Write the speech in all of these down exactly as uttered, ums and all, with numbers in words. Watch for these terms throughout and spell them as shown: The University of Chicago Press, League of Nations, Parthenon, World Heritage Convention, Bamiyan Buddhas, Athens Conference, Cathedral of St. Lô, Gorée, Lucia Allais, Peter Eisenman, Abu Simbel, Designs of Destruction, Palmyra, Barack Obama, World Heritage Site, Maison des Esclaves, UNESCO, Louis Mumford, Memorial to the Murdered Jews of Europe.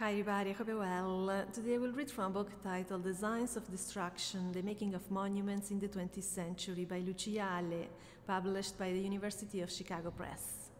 Hi everybody, hope you're well. Uh, today I will read from a book titled Designs of Destruction, The Making of Monuments in the twentieth Century by Lucia Allais, published by the University of Chicago Press.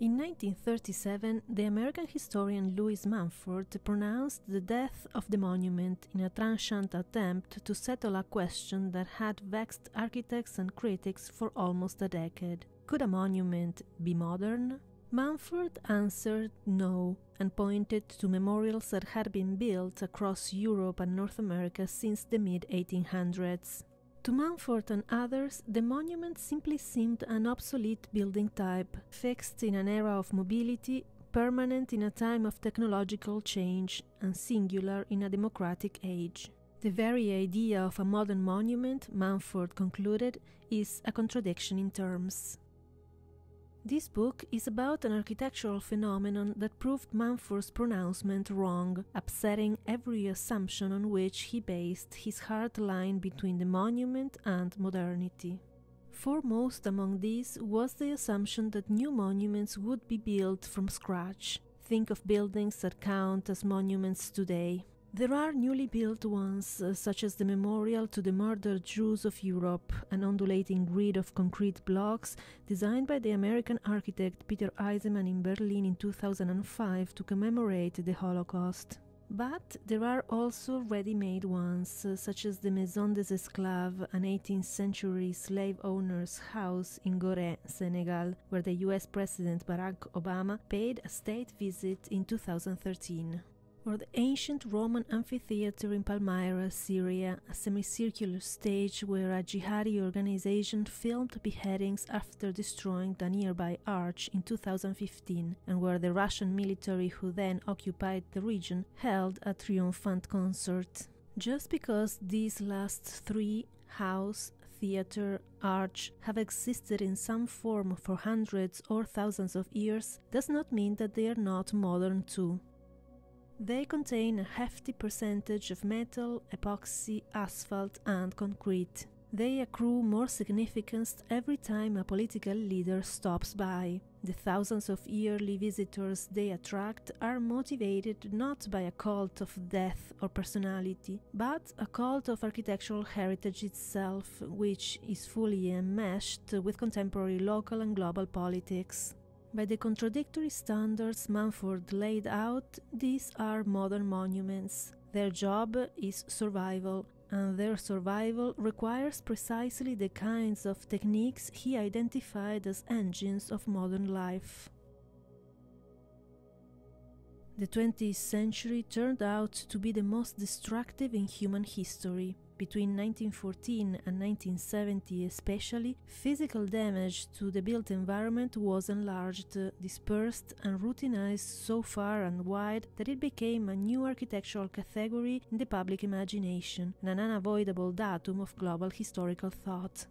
In nineteen thirty-seven, the American historian Louis Mumford pronounced the death of the monument in a trenchant attempt to settle a question that had vexed architects and critics for almost a decade. Could a monument be modern? Mumford answered no and pointed to memorials that had been built across Europe and North America since the mid eighteen hundreds. To Mumford and others, the monument simply seemed an obsolete building type, fixed in an era of mobility, permanent in a time of technological change, and singular in a democratic age. The very idea of a modern monument, Mumford concluded, is a contradiction in terms. This book is about an architectural phenomenon that proved Mumford's pronouncement wrong, upsetting every assumption on which he based his hard line between the monument and modernity. Foremost among these was the assumption that new monuments would be built from scratch. Think of buildings that count as monuments today. There are newly built ones, uh, such as the Memorial to the Murdered Jews of Europe, an undulating grid of concrete blocks designed by the American architect Peter Eisenman in Berlin in two thousand five to commemorate the Holocaust. But there are also ready-made ones, uh, such as the Maison des Esclaves, an eighteenth century slave owner's house in Gorée, Senegal, where the U S President Barack Obama paid a state visit in two thousand thirteen. Or the ancient Roman amphitheater in Palmyra, Syria, a semicircular stage where a jihadi organization filmed beheadings after destroying the nearby arch in two thousand fifteen, and where the Russian military who then occupied the region held a triumphant concert. Just because these last three, house, theater, arch, have existed in some form for hundreds or thousands of years, does not mean that they are not modern too. They contain a hefty percentage of metal, epoxy, asphalt and concrete. They accrue more significance every time a political leader stops by. The thousands of yearly visitors they attract are motivated not by a cult of death or personality, but a cult of architectural heritage itself, which is fully enmeshed with contemporary local and global politics. By the contradictory standards Mumford laid out, these are modern monuments. Their job is survival, and their survival requires precisely the kinds of techniques he identified as engines of modern life. The twentieth century turned out to be the most destructive in human history. Between nineteen fourteen and nineteen seventy especially, physical damage to the built environment was enlarged, dispersed and routinized so far and wide that it became a new architectural category in the public imagination and an unavoidable datum of global historical thought.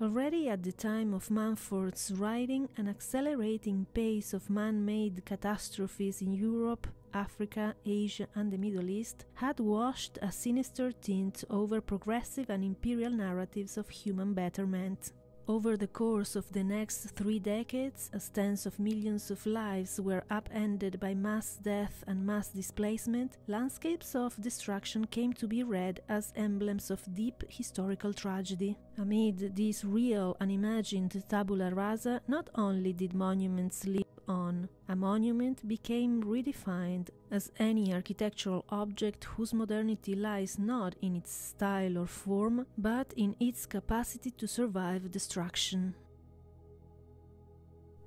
Already at the time of Mumford's writing, an accelerating pace of man-made catastrophes in Europe, Africa, Asia and the Middle East had washed a sinister tint over progressive and imperial narratives of human betterment. Over the course of the next three decades, as tens of millions of lives were upended by mass death and mass displacement, landscapes of destruction came to be read as emblems of deep historical tragedy. Amid this real, unimagined tabula rasa, not only did monuments live on, a monument became redefined as any architectural object whose modernity lies not in its style or form, but in its capacity to survive destruction.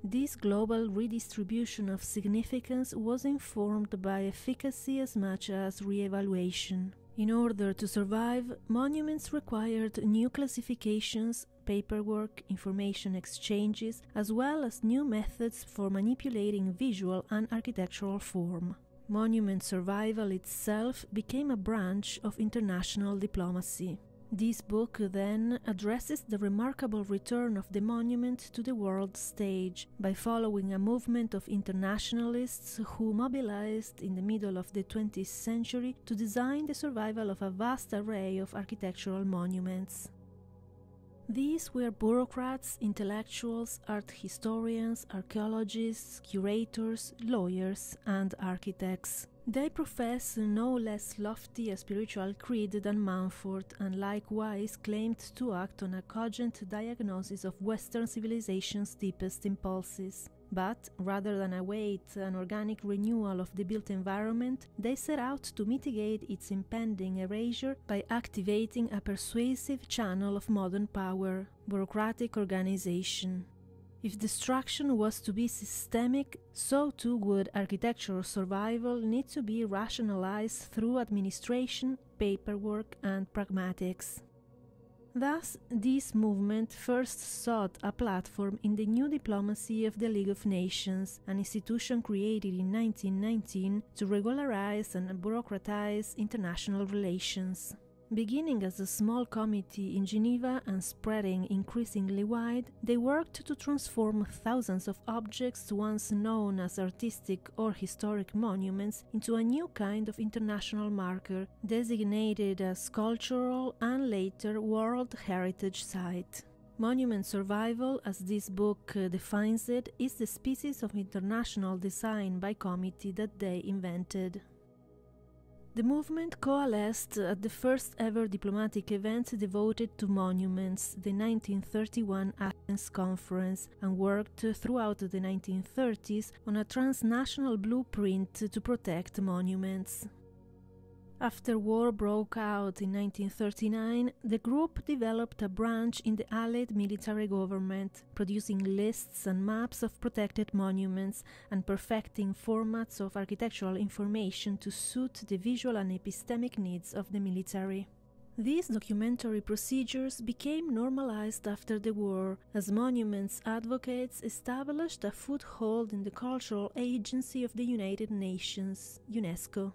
This global redistribution of significance was informed by efficacy as much as re-evaluation. In order to survive, monuments required new classifications, paperwork, information exchanges, as well as new methods for manipulating visual and architectural form. Monument survival itself became a branch of international diplomacy. This book, then, addresses the remarkable return of the monument to the world stage by following a movement of internationalists who mobilized in the middle of the twentieth century to design the survival of a vast array of architectural monuments. These were bureaucrats, intellectuals, art historians, archaeologists, curators, lawyers, and architects. They profess a no less lofty a spiritual creed than Mumford, and likewise claimed to act on a cogent diagnosis of Western civilization's deepest impulses. But, rather than await an organic renewal of the built environment, they set out to mitigate its impending erasure by activating a persuasive channel of modern power, bureaucratic organization. If destruction was to be systemic, so too would architectural survival need to be rationalized through administration, paperwork, and pragmatics. Thus, this movement first sought a platform in the new diplomacy of the League of Nations, an institution created in nineteen nineteen to regularize and bureaucratize international relations. Beginning as a small committee in Geneva and spreading increasingly wide, they worked to transform thousands of objects once known as artistic or historic monuments into a new kind of international marker, designated as cultural and later World Heritage Site. Monument survival, as this book defines it, is the species of international design by committee that they invented. The movement coalesced at the first ever diplomatic event devoted to monuments, the nineteen thirty-one Athens Conference, and worked throughout the nineteen thirties on a transnational blueprint to protect monuments. After war broke out in nineteen thirty-nine, the group developed a branch in the Allied military government, producing lists and maps of protected monuments and perfecting formats of architectural information to suit the visual and epistemic needs of the military. These documentary procedures became normalized after the war, as monuments advocates established a foothold in the cultural agency of the United Nations, UNESCO.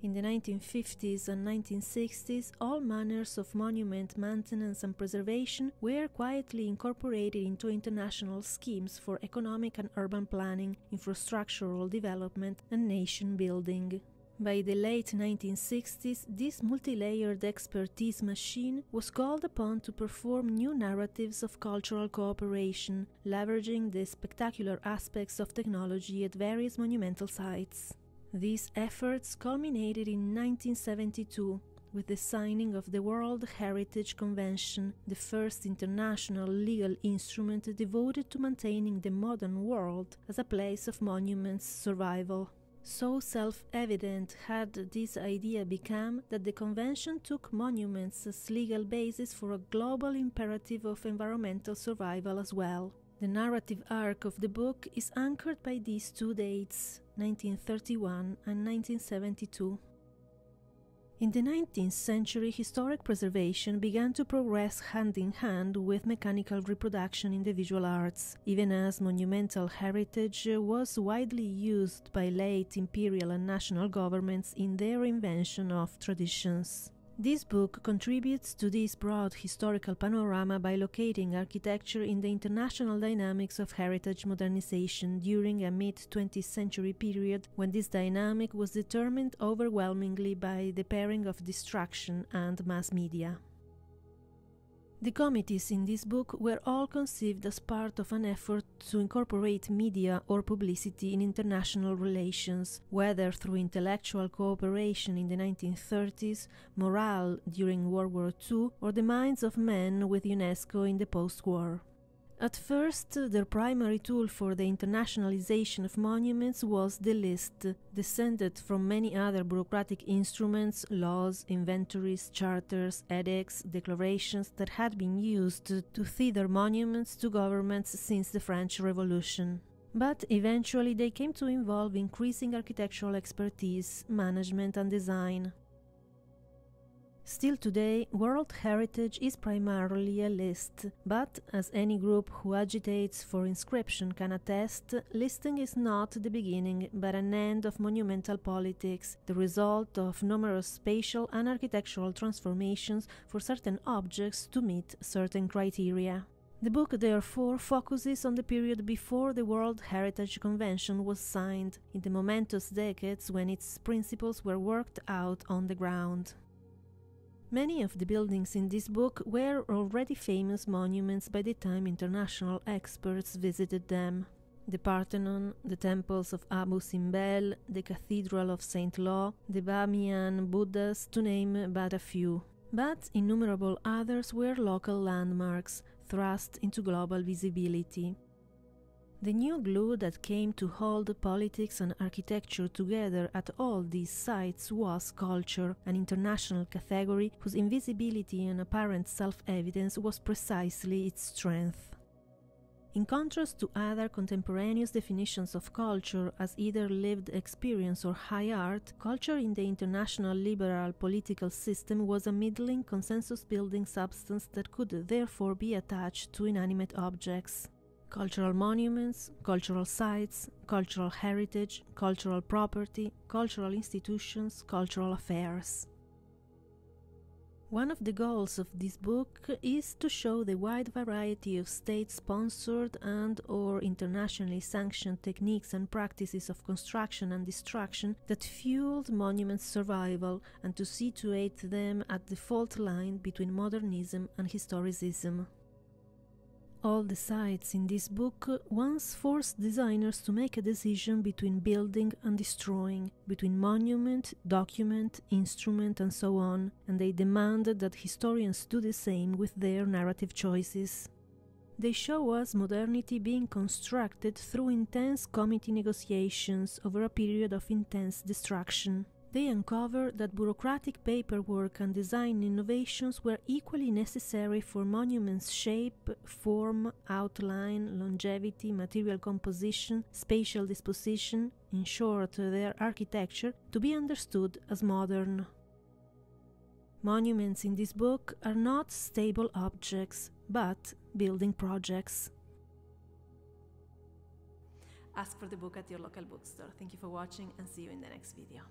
In the nineteen fifties and nineteen sixties, all manners of monument maintenance and preservation were quietly incorporated into international schemes for economic and urban planning, infrastructural development, and nation building. By the late nineteen sixties, this multi-layered expertise machine was called upon to perform new narratives of cultural cooperation, leveraging the spectacular aspects of technology at various monumental sites. These efforts culminated in nineteen seventy-two with the signing of the World Heritage Convention, the first international legal instrument devoted to maintaining the modern world as a place of monuments survival. So self-evident had this idea become that the Convention took monuments as legal basis for a global imperative of environmental survival as well. The narrative arc of the book is anchored by these two dates, nineteen thirty-one and nineteen seventy-two. In the nineteenth century, historic preservation began to progress hand in hand with mechanical reproduction in the visual arts, even as monumental heritage was widely used by late imperial and national governments in their invention of traditions. This book contributes to this broad historical panorama by locating architecture in the international dynamics of heritage modernization during a mid-twentieth century period when this dynamic was determined overwhelmingly by the pairing of destruction and mass media. The committees in this book were all conceived as part of an effort to incorporate media or publicity in international relations, whether through intellectual cooperation in the nineteen thirties, morale during World War Two, or the minds of men with UNESCO in the post-war. At first, their primary tool for the internationalization of monuments was the list, descended from many other bureaucratic instruments, laws, inventories, charters, edicts, declarations that had been used to feed monuments to governments since the French Revolution. But eventually they came to involve increasing architectural expertise, management and design. Still today, World Heritage is primarily a list, but, as any group who agitates for inscription can attest, listing is not the beginning but an end of monumental politics, the result of numerous spatial and architectural transformations for certain objects to meet certain criteria. The book therefore focuses on the period before the World Heritage Convention was signed, in the momentous decades when its principles were worked out on the ground. Many of the buildings in this book were already famous monuments by the time international experts visited them. The Parthenon, the temples of Abu Simbel, the Cathedral of Saint Lô, the Bamiyan Buddhas, to name but a few. But innumerable others were local landmarks, thrust into global visibility. The new glue that came to hold politics and architecture together at all these sites was culture, an international category whose invisibility and apparent self-evidence was precisely its strength. In contrast to other contemporaneous definitions of culture as either lived experience or high art, culture in the international liberal political system was a middling, consensus-building substance that could therefore be attached to inanimate objects. Cultural monuments, cultural sites, cultural heritage, cultural property, cultural institutions, cultural affairs. One of the goals of this book is to show the wide variety of state-sponsored and/or internationally sanctioned techniques and practices of construction and destruction that fueled monuments' survival, and to situate them at the fault line between modernism and historicism. All the sites in this book once forced designers to make a decision between building and destroying, between monument, document, instrument, and so on, and they demanded that historians do the same with their narrative choices. They show us modernity being constructed through intense committee negotiations over a period of intense destruction. They uncover that bureaucratic paperwork and design innovations were equally necessary for monuments' shape, form, outline, longevity, material composition, spatial disposition, in short, their architecture, to be understood as modern. Monuments in this book are not stable objects, but building projects. Ask for the book at your local bookstore. Thank you for watching and see you in the next video.